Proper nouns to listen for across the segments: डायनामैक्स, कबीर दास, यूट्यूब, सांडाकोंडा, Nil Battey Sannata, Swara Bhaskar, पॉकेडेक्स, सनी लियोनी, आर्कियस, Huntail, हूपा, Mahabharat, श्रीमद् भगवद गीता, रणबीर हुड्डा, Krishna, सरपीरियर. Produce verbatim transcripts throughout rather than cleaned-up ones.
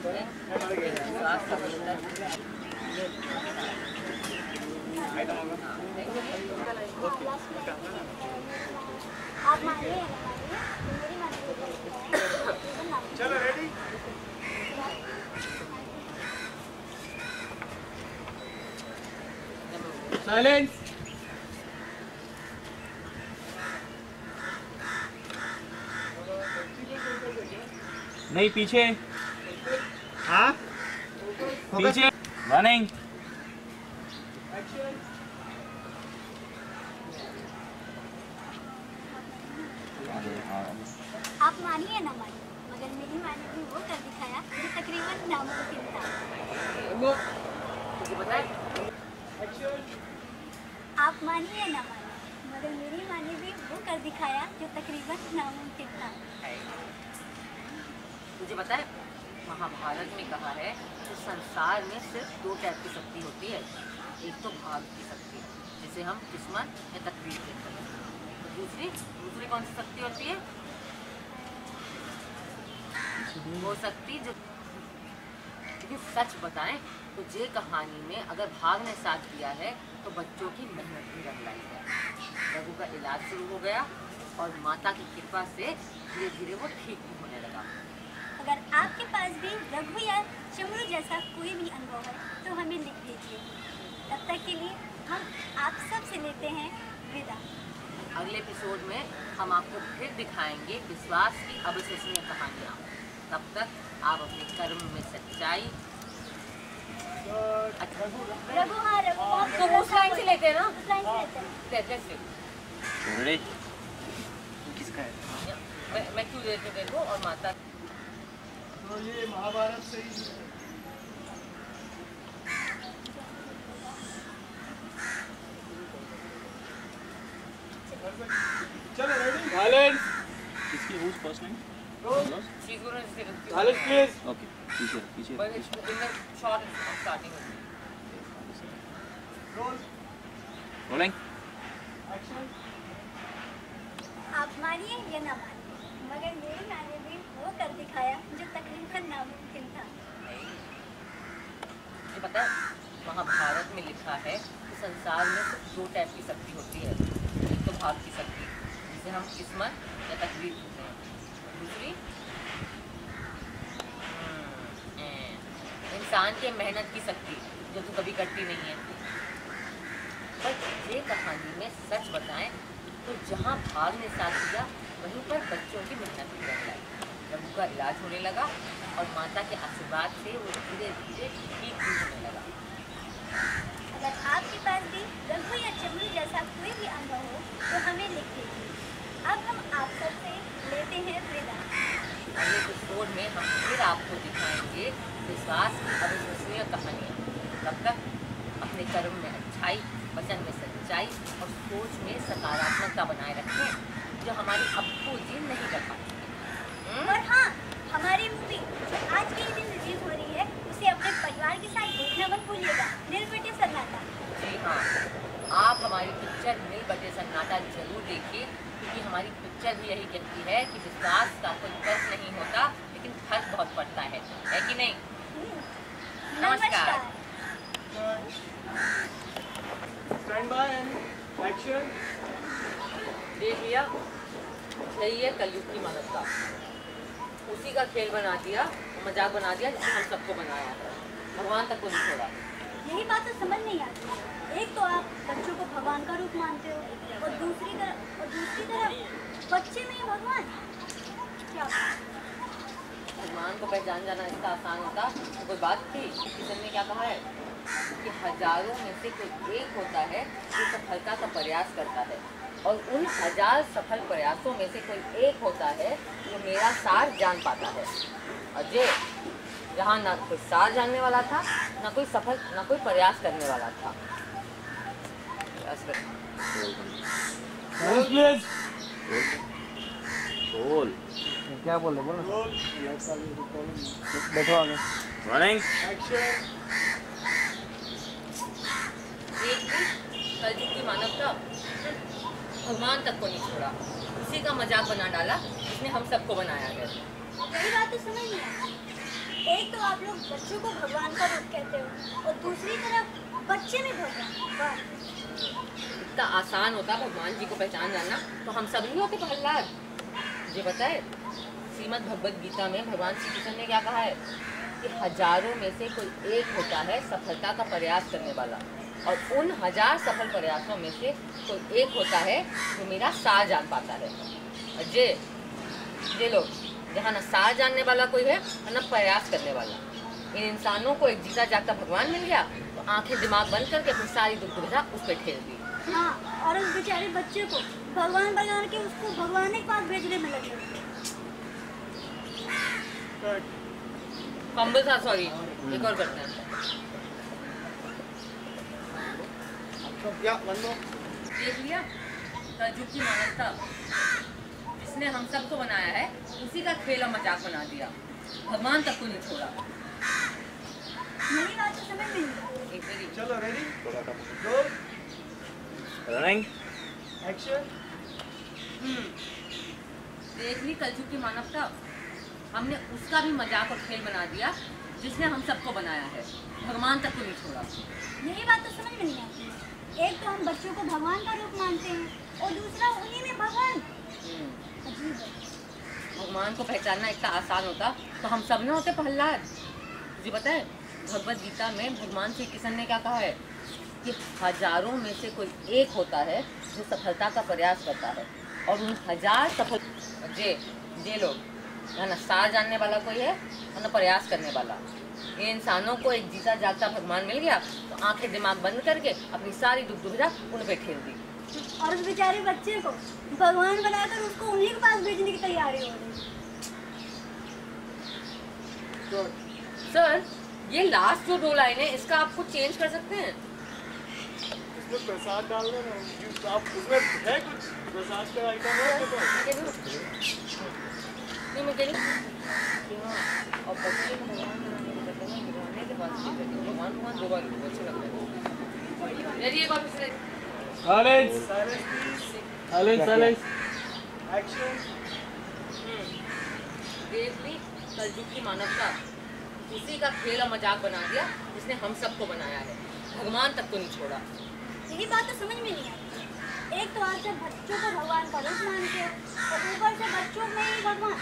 चलो ready silence नहीं पीछे हाँ पीछे रनिंग आप मानिए ना मानिए मगर मेरी माने भी वो कर दिखाया जो तकरीबन नामुमकिन था। वो मुझे बताइए। आप मानिए ना मानिए मगर मेरी माने भी वो कर दिखाया जो तकरीबन नामुमकिन था। मुझे बताए महाभारत में कहा है कि संसार में सिर्फ दो टाइप की शक्ति होती है, एक तो भाग्य की शक्ति जिसे हम किस्मत या तकदीर कहते हैं, दूसरी दूसरी कौन सी शक्ति होती है? वो शक्ति जो सच बताएं तो ये कहानी में अगर भाग ने साथ दिया है तो बच्चों की मेहनत भी रंग लाई है। रघु का इलाज शुरू हो गया और माता की कृपा से धीरे धीरे वो ठीक भी होने लगा। अगर आपके पास भी रघु या चमरू जैसा कोई भी अनुभव है तो हमें लिख दीजिए। तब तक के लिए हम आप सब से लेते हैं विदा। अगले एपिसोड में हम आपको फिर दिखाएंगे विश्वास की अविश्वसनीय कहानियाँ। तब तक आप अपने कर्म में सच्चाई तो उस लाइन से लेते हैं ना, उस लाइन से लेते हैं। किसका है? मैं मैं क्यों देती हूँ तेरे को और माता? तो ये महाभारत से ही चलो रेडी हालेंस इसकी रूस फर्स्ट लाइन चीजों ने से हालेंस प्लीज ओके पीछे पीछे भाई इसको देना shot starting roll rolling action. आप मानिए या ना मानिए मगर मेरी माने भी वो कर दिखाया जो तकरीबन नामुमकिन था। ये पता महाभारत में लिखा है कि संसार में दो टाइप की शक्ति होती है, भाव की शक्ति जिसे हम किस्मत या तकदीर कहते हैं, दूसरी इंसान के मेहनत की शक्ति जो तो कभी कटती नहीं है। पर ये कहानी में सच बताएं तो जहाँ भाग ने साथ दिया वहीं पर बच्चों की मेहनत भी करता है। रघु का इलाज होने लगा और माता के आशीर्वाद से वो धीरे धीरे ठीक भी होने लगा। अगर आपके पास भी रघु या चमरू जैसा कोई भी अनुभव हो तो हमें लिख दीजिए। अब हम आप सबसे लेते हैं विदा। अगले एपिसोड में हम फिर आपको दिखाएंगे विश्वास की अविश्वसनीय कहानियाँ। तब तक अपने कर्म में अच्छाई, वचन में सच्चाई और सोच में सकारात्मकता बनाए रखें जो हमारी अब्बू जी नहीं कर पाते। और हाँ, हमारी मूवी जो आज के दिन रिलीज हो रही है उसे अपने परिवार के साथ देखना मत भूलिएगा। नील बट्टे सन्नाटा। जी हाँ, आप हमारी पिक्चर नील बट्टे सन्नाटा जरूर देखिए क्योंकि हमारी पिक्चर भी यही कहती है कि विश्वास का कोई फर्क नहीं होता लेकिन फर्क बहुत पड़ता है, है कि नहीं? नमस्कार। Stand by and action. देख लिया, यही है कलयुग की मानवता, उसी का खेल बना दिया, मजाक बना दिया जिसने हम सबको बनाया, भगवान तक को नहीं छोड़ा। यही बात तो समझ नहीं आती, एक तो आप बच्चों को भगवान का रूप मानते हो और दूसरी तरफ और दूसरी तरफ बच्चे में भगवान क्या? भगवान को पहचान जाना इसका आसान होता तो कोई बात थी? किशन ने क्या कहा है कि हजारों में से कोई एक होता है जो सफलता का प्रयास करता है और उन हजार सफल प्रयासों में से कोई एक होता है जो मेरा सार जान पाता है। अजय यहाँ ना कोई सार जानने वाला था, ना कोई सफल, ना कोई प्रयास करने वाला था। बोल क्या बोले? बोल बैठो आगे। कलयुग मानवता भगवान तक को नहीं छोड़ा, उसी का मजाक बना डाला जिसने हम सबको बनाया है। मेरी बात तो समझ नहीं आई, एक तो आप लोग बच्चों को भगवान का रूप कहते हो और दूसरी तरफ बच्चे में भगवान। इतना आसान होता भगवान जी को पहचान जाना, तो हम सब नहीं होते प्रहलाद। मुझे पता है श्रीमद् भगवद गीता में भगवान श्री कृष्ण ने क्या कहा है कि हजारों में से कोई एक होता है सफलता का प्रयास करने वाला, और उन हजार सफल प्रयासों में से कोई एक होता है जो मेरा सार जान पाता है। और जे ये लोग जहाँ ना सार जानने वाला कोई है और ना प्रयास करने वाला, इन इंसानों को एक जीता जागता भगवान मिल गया तो आंखें दिमाग बंद करके अपनी सारी दुख दुविधा उस पर ठेल दी। हाँ, और उस बेचारे बच्चे को भगवान बना के उसको भगवान के पास भेजने में लगे। कम्बल था, सॉरी, एक और करते हैं। देख लिया तजुब की मानवता, जिसने हम सबको बनाया है उसी का खेल और मजाक बना दिया, भगवान तक को नहीं छोड़ा। मेरी बात तो समझ में नहीं। एक मिनट, चलो ready, go, running, action. Hmm, देख ली कलयुग की मानवता, हमने उसका भी मजाक और खेल बना दिया जिसने हम सबको बनाया है, भगवान तक को नहीं छोड़ा। मेरी बात तो समझ में नहीं आती। एक तो हम बच्चों को भगवान का रूप मानते हैं और दूसरा उन्हीं में भगवान। भगवान को पहचानना इतना आसान होता तो हम सब ना होते प्रहलाद। जी पता है भगवद गीता में भगवान श्री कृष्ण ने क्या कहा है कि हजारों में से कोई एक होता है जो सफलता का प्रयास करता है, और उन हजार सफल जे जे लोग ना सार जानने वाला कोई है और ना प्रयास करने वाला, इन इंसानों को एक जीता जागता भगवान मिल गया तो आंखें दिमाग बंद करके अपनी सारी दुख दुविधा उन पर ठेल दी। और उस बेचारे बच्चे को भगवान बनाकर उसको उन्हीं के पास भेजने की तैयारी हो रही। सर, ये लास्ट जो दो लाइन है इसका आपको चेंज कर सकते हैं? इसमें प्रसाद डाल देना, आप उसमें है कुछ प्रसाद का आइटम है नहीं मुझे नहीं। और बच्चे को भगवान बनाने के बाद भगवान भगवान दो बार अच्छा लगता है। एक बार पिछले Silence! Silence! Silence! Action! देख ली कलयुग की मानवता, उसी का खेल और मजाक बना दिया जिसने हम सबको बनाया है, भगवान तक को नहीं छोड़ा। यही बात तो समझ में नहीं आती। एक तो आज जब बच्चों को भगवान का रूप मानते हो और ऊपर से बच्चों में ही भगवान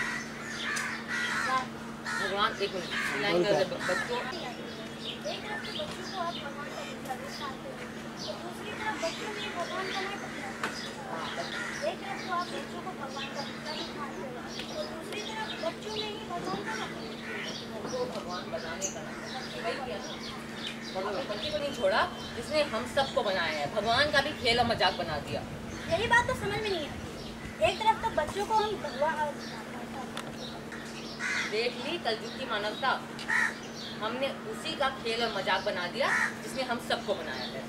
भगवान एक मिनट बच्चों एक तरफ से बच्चों को आप भगवान का रूप मानते हो, दूसरी तरफ बच्चों में भगवान का नहीं पता। एक तरफ तो आप बच्चों को भगवान का पिता भी मानते हो, दूसरी तरफ बच्चों में ही भगवान का नहीं, वो भगवान बनाने का वही किया ना, बच्चे को नहीं छोड़ा जिसने हम सबको बनाया है, भगवान का भी खेल और मजाक बना दिया। यही बात तो समझ में नहीं आती। एक तरफ तो बच्चों को हम भगवान देख ली कलयुग की मानवता, हमने उसी का खेल और मजाक बना दिया जिसने हम सबको बनाया है।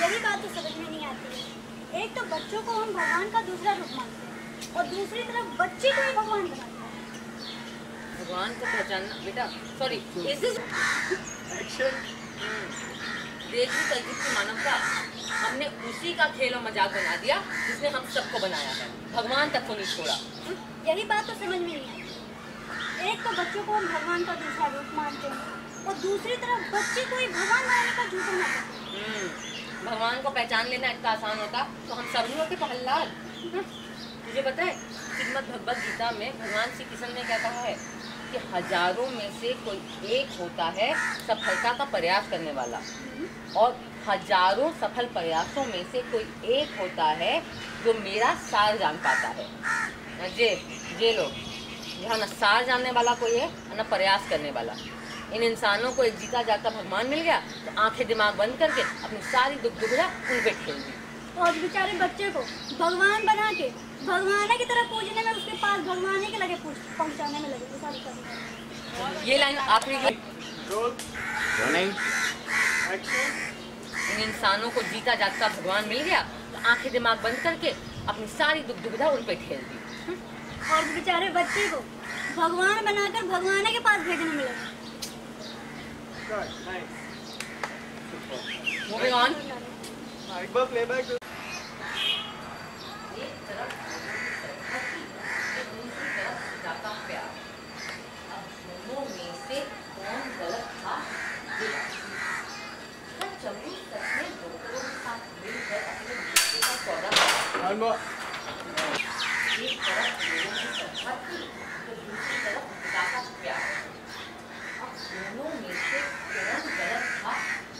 यही बात तो समझ में नहीं आती है। एक तो बच्चों को हम भगवान का दूसरा रूप मानते हैं और दूसरी तरफ बच्चे को ही भगवान बनाते हैं। भगवान को पहचानना बेटा, सॉरी, एक्शन। देख ली कलयुग की मानवता, हमने उसी का खेल और मजाक बना दिया जिसने हम सबको बनाया है, भगवान तक को नहीं छोड़ा। यही बात तो समझ में नहीं आती। एक तो बच्चों को हम भगवान का दूसरा रूप मानते हैं और दूसरी तरफ बच्चे को ही भगवान बनाने का झूठ मानते हैं। भगवान को पहचान लेना इतना आसान होता तो हम सब नहीं होते प्रहलाद। मुझे पता है श्रीमद् भगवद गीता में भगवान श्री कृष्ण ने क्या कहा है कि हजारों में से कोई एक होता है सफलता का प्रयास करने वाला, और हजारों सफल प्रयासों में से कोई एक होता है जो मेरा सार जान पाता है। जे जे लोग यहाँ ना सार जानने वाला कोई है और ना प्रयास करने वाला, इन इंसानों को एक जीता जागता भगवान मिल गया तो आंखें दिमाग बंद करके अपनी सारी दुख दुविधा उन पर ठेल दी। और बेचारे बच्चे को भगवान बना के भगवान की तरफ पूजने में उसके पास भगवान के लगे पहुँचाने में लगे तो सारी कर। ये लाइन आखिरी इन इंसानों को जीता जागता भगवान मिल गया तो आँखें दिमाग बंद करके अपनी सारी दुख दुविधा उन पर ठेल दी। और बेचारे बच्चे को भगवान बनाकर भगवान के पास भेजने में लगा। होगा। एक तरफ लोगों में संपत्ति तो दूसरी तरफ पिता का प्यार, अब दोनों में से कौन गलत था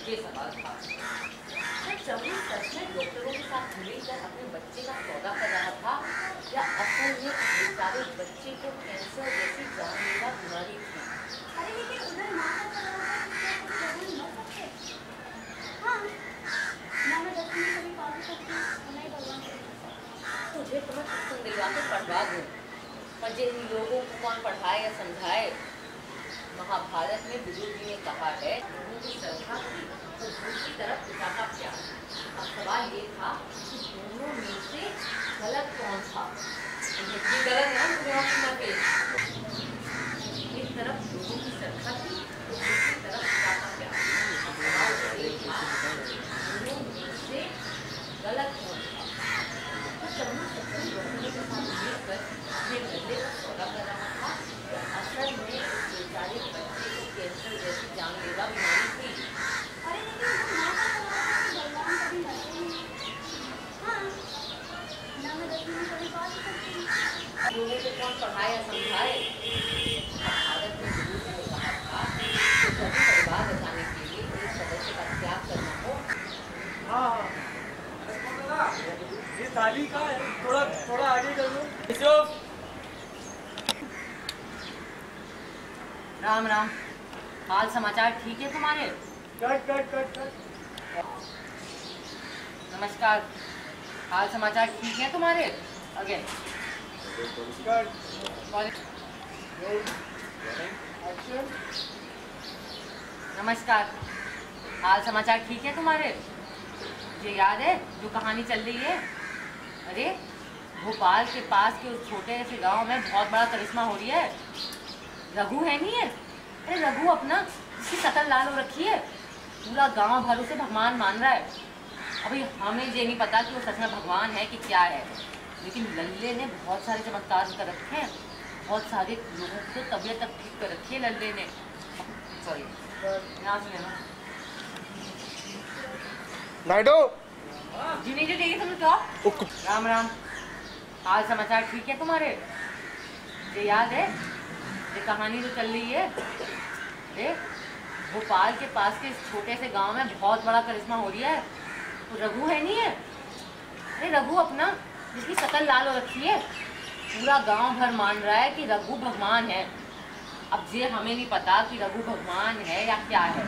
ये सवाल था। जब जमीन सच में डॉक्टरों के साथ मिलकर अपने बच्चे का सौदा कर रहा था या असल में बेचारे बच्चे को कैंसर जैसी जानलेवा बीमारी थी। अरे लेकिन उधर माँ का तुझे तुम्हें तुम दिलवा के पढ़वा दूँ, पर जिन लोगों को कौन पढ़ाए या समझाए। महाभारत में बुजुर्ग जी ने कहा है गुरु की श्रद्धा की तो गुरु की तरफ पिता का प्यार। अब सवाल ये था कि दोनों में से गलत कौन था। गलत है ना एक तरफ गुरु की श्रद्धा की तो दूसरी तरफ पिता का प्यार, दोनों में से गलत कौन था। जमुना सत्संग डॉक्टरों के साथ मिलकर अपने गले का सौदा कर रहा था, असल में बेचारे बच्चे को कैंसर जैसी जानलेवा बीमारी थी। अरे लेकिन वो माँ का सवाल था कि भगवान कभी मरते नहीं। हाँ, ना मैं दसवीं में कभी बात करती हूँ। लोगों को कौन पढ़ाए या समझाए। भारत में गुरु जी ने कहा था कि सभी परिवार बचाने के लिए एक सदस्य का त्याग करना हो। हाँ, ये थाली का है, थोड़ा थोड़ा आगे कर लो। राम राम, हाल समाचार ठीक है तुम्हारे? Cut cut cut cut. नमस्कार, हाल समाचार ठीक है तुम्हारे? Again cut. एक्शन। नमस्कार, हाल समाचार ठीक है तुम्हारे? ये याद है जो कहानी चल रही है? अरे भोपाल के पास के उस छोटे से गांव में बहुत बड़ा करिश्मा हो रही है। रघु है नहीं है? अरे रघु अपना इसकी शकल लाल हो रखी है, पूरा गांव भर उसे भगवान मान रहा है। अभी हमें ये नहीं पता कि वो सच में भगवान है कि क्या है, लेकिन लल्ले ने बहुत सारे चमत्कार कर रखे हैं, बहुत सारे लोगों की तो तबीयत तक ठीक कर रखी है लल्ले ने। सॉरी यहाँ से लेना नाइडो जी नहीं जी देगी तुमने तो। राम राम, हाल समाचार ठीक है तुम्हारे? ये याद है ये कहानी जो चल रही है? अरे भोपाल के पास के इस छोटे से गांव में बहुत बड़ा करिश्मा हो रहा है। वो रघु है नहीं है? अरे रघु अपना जिसकी शकल लाल हो रखी है, पूरा गांव भर मान रहा है कि रघु भगवान है। अब ये हमें नहीं पता कि रघु भगवान है या क्या है,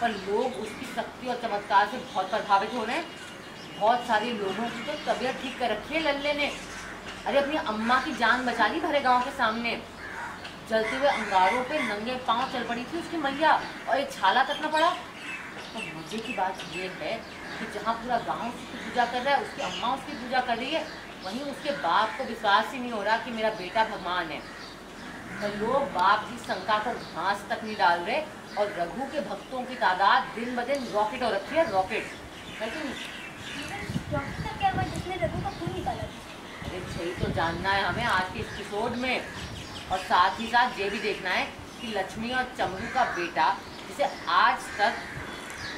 पर लोग उसकी शक्ति और चमत्कार से बहुत प्रभावित हो रहे हैं। बहुत सारे लोगों की तो तबीयत ठीक कर रखी है लल्ले ने। अरे अपनी अम्मा की जान बचा ली भरे गांव के सामने। जलते हुए अंगारों पे नंगे पांव चल पड़ी थी उसकी मैया और एक छाला कटना पड़ा। तो मजे की बात ये है कि जहाँ पूरा गांव उसकी पूजा कर रहा है, उसकी अम्मा उसकी पूजा कर रही है, वहीं उसके बाप को विश्वास ही नहीं हो रहा कि मेरा बेटा भगवान है। तो लोग बाप की शंका पर घास तक नहीं डाल रहे और रघु के भक्तों की तादाद दिन ब दिन रॉकेट हो रखी है, रॉकेट। डॉक्टर क्या हुआ जिसने रघु का खून निकाला? अरे यही तो जानना है हमें आज के इस एपिसोड में, और साथ ही साथ ये भी देखना है कि लक्ष्मी और चमरू का बेटा जिसे आज तक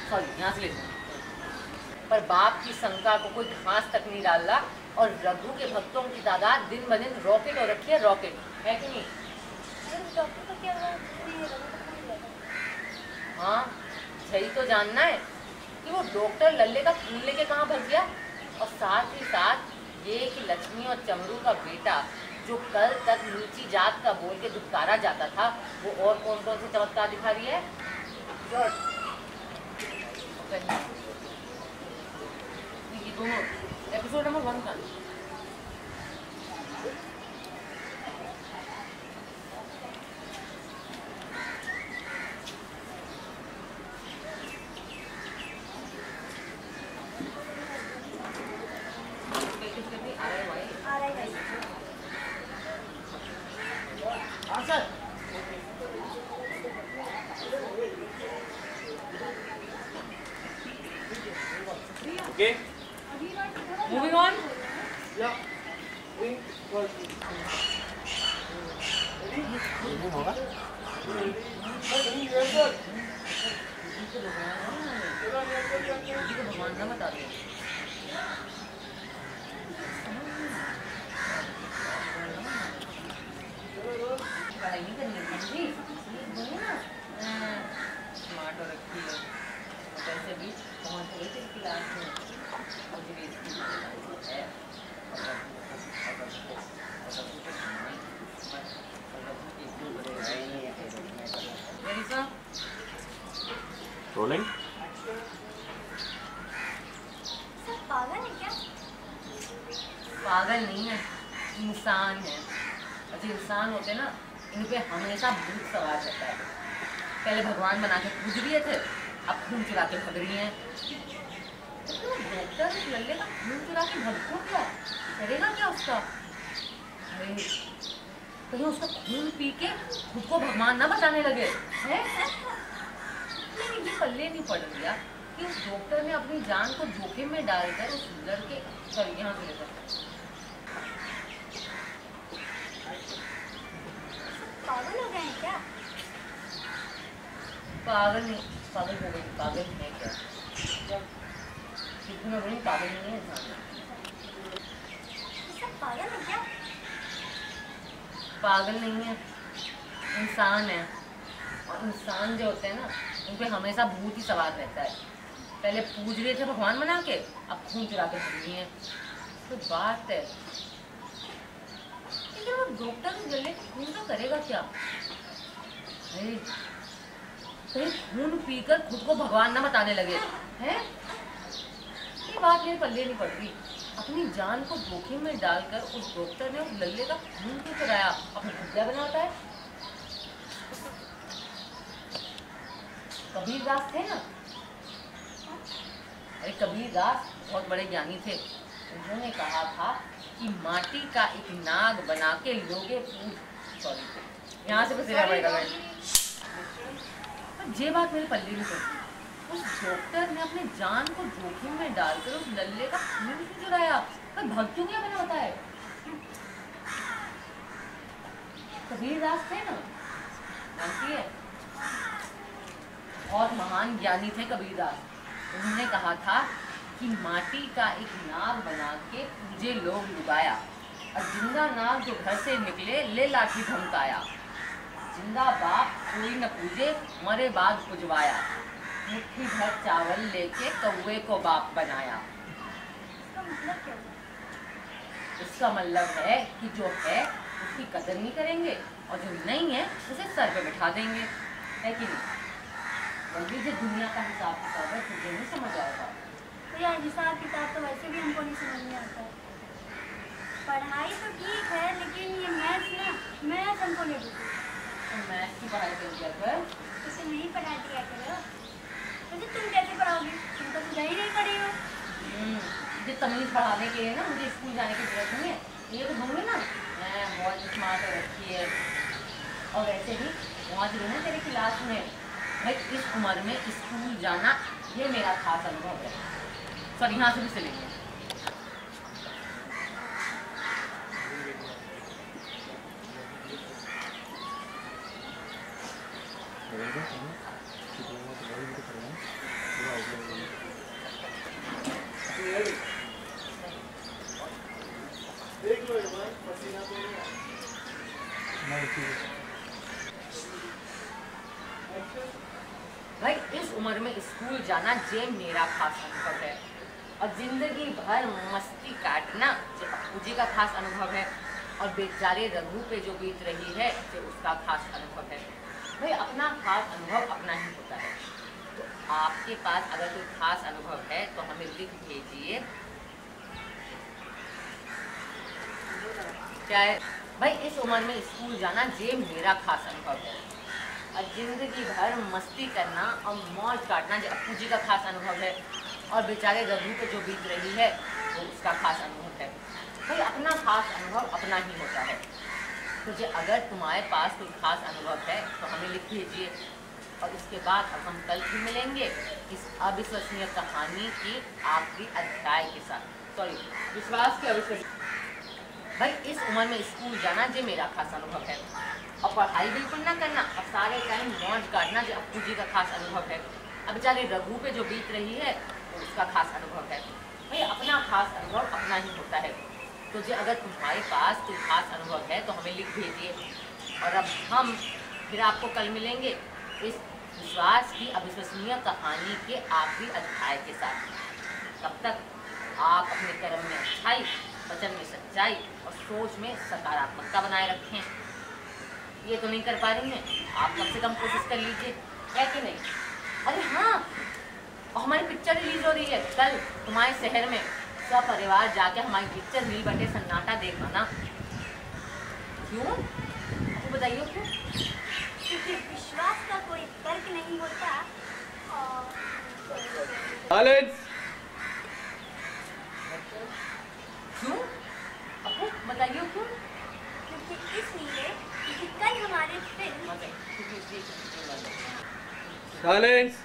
सॉरी यहाँ से लेना पर बाप की शंका को कोई घास तक नहीं डाल रहा और रघु के भक्तों की तादाद दिन ब दिन रॉकेट हो रखी है, रॉकेट। है कि नहीं? डॉक्टर को क्या हुआ? हाँ, सही तो जानना है कि वो डॉक्टर लल्ले का खून लेके कहाँ भग गया, और साथ ही साथ ये कि लक्ष्मी और चमरू का बेटा जो कल तक नीची जात का बोल के दुपकारा जाता था, वो और कौन कौन से चमत्कार दिखा रही है। ये दोनों एपिसोड नंबर वन का भगवान ना बताते नहीं करनी चाहिए, बोले ना स्मार्ट और रखी है, वैसे भी बहुत थोड़े से क्लास में मुझे भी इसकी है rolling सब पागल है क्या? पागल नहीं है, इंसान है। अच्छा इंसान होते ना, इन पे हमेशा भूत सवार रहता है। पहले भगवान बना के पूज रहे थे, अब खून चुरा के भग रही हैं। बेहतर लल्ले का खून चुरा के भगो क्या करेगा क्या उसका? अरे कहीं उसका खून पी के खुद को भगवान ना बताने लगे है? ये पल्ले नहीं पड़ गया कि उस डॉक्टर ने अपनी जान को जोखिम में डालकर उस लड़के के सर यहाँ पे लेकर पागल हो गए हैं क्या? पागल नहीं, पागल हो गए, पागल है क्या? कितने बड़े पागल नहीं है इंसान। पागल है क्या? पागल नहीं है, इंसान है। और इंसान जो होते हैं ना, उन पर हमेशा भूत ही सवार रहता है। पहले पूज रहे थे भगवान बना के, अब खून चुरा के भूली है। तो बात है, लेकिन वो डॉक्टर के जल्दी खून तो करेगा क्या? अरे कहीं खून पीकर खुद को भगवान ना बताने लगे हैं? ये बात मेरे पल्ले नहीं पड़ रही। अपनी जान को जोखिम में डालकर उस डॉक्टर ने उस लल्ले का खून क्यों चुराया? अपनी खुदिया बनाता है। कबीर दास थे ना, अरे कबीर दास बहुत बड़े ज्ञानी थे। उन्होंने कहा था कि माटी का एक नाग बना के लोगे पूज। सॉरी यहाँ से बसेरा पड़ेगा। पर ये बात मेरे पल्ले में पड़ी, उस डॉक्टर ने अपने जान को जोखिम में डालकर उस लल्ले का खून क्यों चुराया? पर भक्त क्यों क्या बना होता है? कबीर दास थे ना, जानती है, और महान ज्ञानी थे कबीर दास। उन्होंने कहा था कि माटी का एक नाग बना के पूजे लोग डुबाया, और जिंदा नाग जो घर से निकले ले लाठी धमकाया। जिंदा बाप कोई न पूजे, मरे बाद पूजवाया। मुट्ठी भर चावल लेके कौवे को बाप बनाया। इसका मतलब है कि जो है उसकी कदर नहीं करेंगे, और जो नहीं है उसे सर पे बैठा देंगे, है कि नहीं? बल्कि जो दुनिया का हिसाब किताब है तुझे नहीं समझ आएगा। तो यार हिसाब किताब तो वैसे भी हमको नहीं समझ में आता। पढ़ाई तो ठीक है, लेकिन ये मैथ्स ना, मैथ्स हमको नहीं पता। मैथ्स की पढ़ाई कर दिया कर, तुझे नहीं पढ़ा दिया करो। मुझे तुम कैसे पढ़ाओगे? तुम तो सुधा ही नहीं पढ़े हो। मुझे तमीज़ पढ़ाने के लिए ना मुझे स्कूल जाने की जरूरत नहीं है। ये तो होंगे ना, मैं बहुत स्मार्ट रखी है, और वैसे भी बहुत जो है तेरे क्लास में भाई इस उम्र में स्कूल जाना ये मेरा खास अनुभव है। सर यहाँ से भी चलेंगे। भाई इस उम्र में स्कूल जाना ये मेरा खास अनुभव है, और ज़िंदगी भर मस्ती काटना ये पूजी का खास अनुभव है, और बेचारे रघु पे जो बीत रही है ये उसका खास अनुभव है। भाई अपना खास अनुभव अपना ही होता है। तो आपके पास अगर कोई खास अनुभव है तो हमें लिख भेजिए। क्या है भाई इस उम्र में स्कूल जाना ये मेरा खास अनुभव है, और ज़िंदगी भर मस्ती करना और मौज काटना जो अप्पू जी का खास अनुभव है, और बेचारे रघु पे जो बीत रही है वो उसका खास अनुभव है। भाई अपना खास अनुभव अपना ही होता है। तो अगर तुम्हारे पास कोई खास अनुभव है तो हमें लिख भेजिए। और इसके बाद अब हम कल भी मिलेंगे इस अविश्वसनीय कहानी की आखिरी अध्याय के साथ। सॉरी, विश्वास के अविश्वसनीय। भाई इस उम्र में स्कूल जाना जो मेरा खास अनुभव है, और पढ़ाई बिल्कुल ना करना और सारे टाइम मौज काटना जो अप्पू जी का खास अनुभव है, अब बेचारे रघु पे जो बीत रही है तो उसका खास अनुभव है। भाई अपना खास अनुभव अपना ही होता है। तो जो अगर तुम्हारे पास कोई खास अनुभव है तो हमें लिख भेजिए। और अब हम फिर आपको कल मिलेंगे इस विश्वास की अविश्वसनीय कहानी के आखिरी अध्याय के साथ। तब तक आप अपने कर्म में अच्छाई, वचन में सच्चाई और सोच में सकारात्मकता बनाए रखें। ये तो नहीं कर पा रही हैं, आप कम से कम कोशिश कर लीजिए, है कि नहीं? अरे हाँ, और हमारी पिक्चर रिलीज हो रही है कल तुम्हारे शहर में, सब परिवार जाके हमारी पिक्चर नील बटे सन्नाटा देखो ना। क्यों? आपको बताइए क्यों? क्योंकि विश्वास का कोई तर्क नहीं होता। और क्यों? आपको बताइए क्यों? क्योंकि इसलिए कि कल हमारे फिल्म साइलेंस।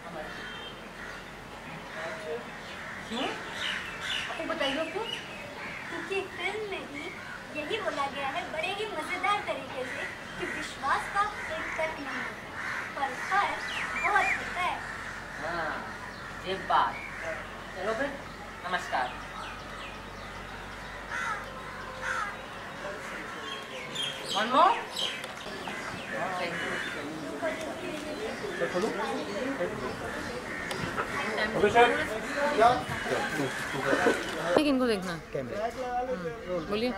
क्यों? आपको बताइए क्यों? क्योंकि फिल्म में ही यही बोला गया है बड़े ही मजेदार तरीके से कि विश्वास का कोई तर्क नहीं होता, पर फर्क बहुत होता है। हाँ, ये बात। चलो फिर, नमस्कार। One more? Thank you. किनको देखना है? बोलिए।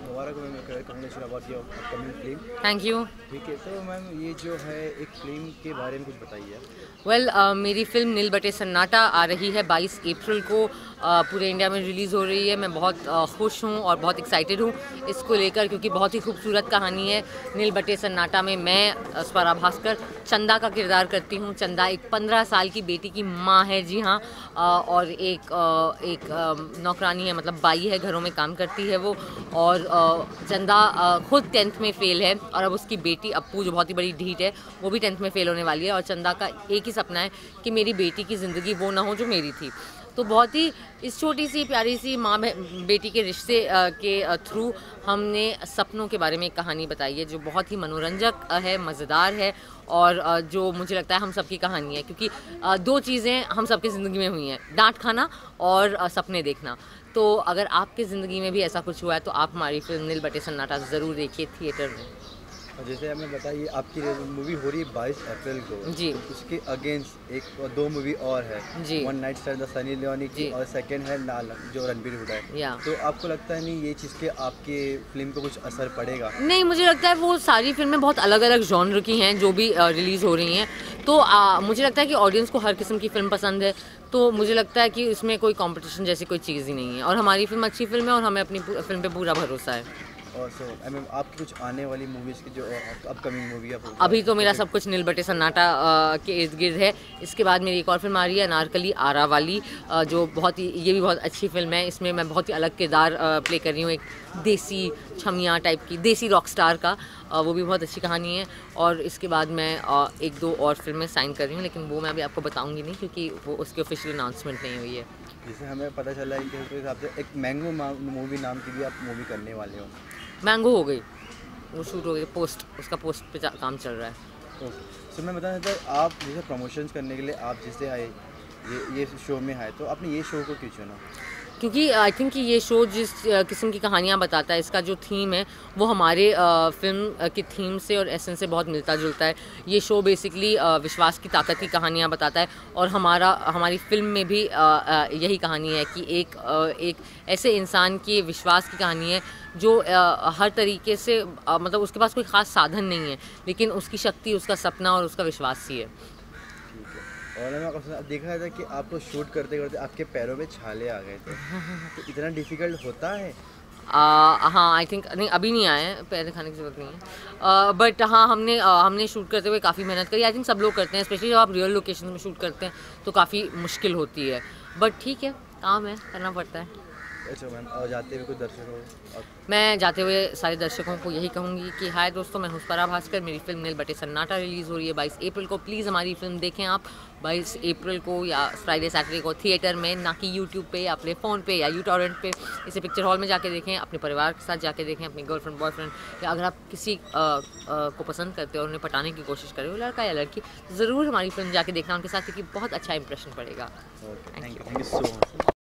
मुबारक हो ma'am, congratulation about your upcoming film. Thank you. ठीक है, तो मैम ये जो है एक फिल्म के बारे में कुछ बताइए। वेल well, uh, मेरी फिल्म नील बटे सन्नाटा आ रही है बाईस अप्रैल को, uh, पूरे इंडिया में रिलीज़ हो रही है। मैं बहुत uh, खुश हूँ और बहुत एक्साइटेड हूँ इसको लेकर, क्योंकि बहुत ही खूबसूरत कहानी है। नील बटे सन्नाटा में मैं स्वरा भास्कर चंदा का किरदार करती हूँ। चंदा एक पंद्रह साल की बेटी की माँ है, जी हाँ, uh, और एक uh, एक uh, नौकरानी है, मतलब बाई है, घरों में काम करती है वो। और uh, चंदा uh, खुद टेंथ में फेल है और अब उसकी बेटी अप्पू जो बहुत ही बड़ी ढीठ है वो भी टेंथ में फेल होने वाली है। और चंदा का एक ही सपना है कि मेरी बेटी की ज़िंदगी वो ना हो जो मेरी थी। तो बहुत ही इस छोटी सी प्यारी सी माँ बेटी के रिश्ते के थ्रू हमने सपनों के बारे में एक कहानी बताई है जो बहुत ही मनोरंजक है, मज़ेदार है, और जो मुझे लगता है हम सबकी कहानी है, क्योंकि दो चीज़ें हम सबकी ज़िंदगी में हुई हैं, डांट खाना और सपने देखना। तो अगर आपकी ज़िंदगी में भी ऐसा कुछ हुआ है तो आप हमारी फिल्म नील बटे सन्नाटा ज़रूर देखिए थिएटर में। जैसे आपने बताया आपकी मूवी हो रही है बाईस अप्रैल को जी, तो उसके अगेंस्ट एक दो मूवी और है जी, one night stand सनी लियोनी की और सेकंड है नाल जो रणबीर हुड्डा है। तो आपको लगता है नहीं ये चीज़ के आपके फिल्म पे कुछ असर पड़ेगा? नहीं, मुझे लगता है वो सारी फिल्में बहुत अलग अलग जॉनर की हैं जो भी रिलीज़ हो रही हैं, तो आ, मुझे लगता है कि ऑडियंस को हर किस्म की फिल्म पसंद है, तो मुझे लगता है कि इसमें कोई कॉम्पिटिशन जैसी कोई चीज़ ही नहीं है। और हमारी फिल्म अच्छी फिल्म है और हमें अपनी फिल्म पर पूरा भरोसा है। आई मीन आपकी कुछ आने वाली मूवीज़ की जो अपकमिंग मूवी है? अभी तो मेरा सब कुछ नील बटे सन्नाटा के इर्द गिर्द है। इसके बाद मेरी एक और फिल्म आ रही है अनारकली आरा वाली, जो बहुत ही, ये भी बहुत अच्छी फिल्म है। इसमें मैं बहुत ही अलग किरदार प्ले कर रही हूँ, एक देसी छमिया टाइप की, देसी रॉक स्टार का, वो भी बहुत अच्छी कहानी है। और इसके बाद मैं एक दो और फिल्में साइन कर रही हूँ, लेकिन वो मैं अभी आपको बताऊँगी नहीं क्योंकि वो उसकी ऑफिशियल अनाउंसमेंट नहीं हुई है। जैसे हमें पता चला है कि हिसाब से एक मैंगो मूवी नाम की भी आप मूवी करने वाले हो। मैंगो हो गई, वो शूट हो गई, पोस्ट, उसका पोस्ट पे काम चल रहा है। ओके, सो मैं बताना चाहता हूँ आप जैसे प्रमोशंस करने के लिए आप जैसे आए ये ये शो में आए, तो आपने ये शो को क्यों चुना? क्योंकि आई थिंक कि ये शो जिस किस्म की कहानियाँ बताता है, इसका जो थीम है वो हमारे आ, फिल्म की थीम से और एसेंस से बहुत मिलता जुलता है। ये शो बेसिकली आ, विश्वास की ताकत की कहानियाँ बताता है और हमारा हमारी फिल्म में भी आ, आ, यही कहानी है कि एक आ, एक ऐसे इंसान की विश्वास की कहानी है जो आ, हर तरीके से आ, मतलब उसके पास कोई ख़ास साधन नहीं है, लेकिन उसकी शक्ति उसका सपना और उसका विश्वास ही है। और मैंने देखा था कि आपको शूट करते करते आपके पैरों में छाले आ गए थे, तो इतना डिफ़िकल्ट होता है? आ, हाँ, आई थिंक नहीं, अभी नहीं आए हैं, पैर दिखाने की जरूरत नहीं है, बट हाँ हमने आ, हमने शूट करते हुए काफ़ी मेहनत करी। आई थिंक सब लोग करते हैं, स्पेशली जब आप रियल लोकेशन में शूट करते हैं तो काफ़ी मुश्किल होती है, बट ठीक है, काम है, करना पड़ता है। अच्छा मैम, और जाते हुए कुछ दर्शकों, मैं जाते हुए सारे दर्शकों को यही कहूँगी कि हाय दोस्तों, मैं हूँ स्वरा भास्कर, मेरी फिल्म नील बटे सन्नाटा रिलीज़ हो रही है बाईस अप्रैल को। प्लीज़ हमारी फिल्म देखें आप बाईस अप्रैल को, या फ्राइडे सैटरडे को थिएटर में, ना कि यूट्यूब पे, अपने फ़ोन पे या यू टॉरेंट पे। इसे पिक्चर हॉल में जाके देखें, अपने परिवार के साथ जाके देखें, अपने गर्लफ्रेंड बॉयफ्रेंड, या अगर आप किसी आ, आ, को पसंद करते हो और उन्हें पटाने की कोशिश करें, लड़का या लड़की, ज़रूर हमारी फिल्म जाके देखना उनके साथ, क्योंकि बहुत अच्छा इंप्रेशन पड़ेगा। Thank you, thank you so much.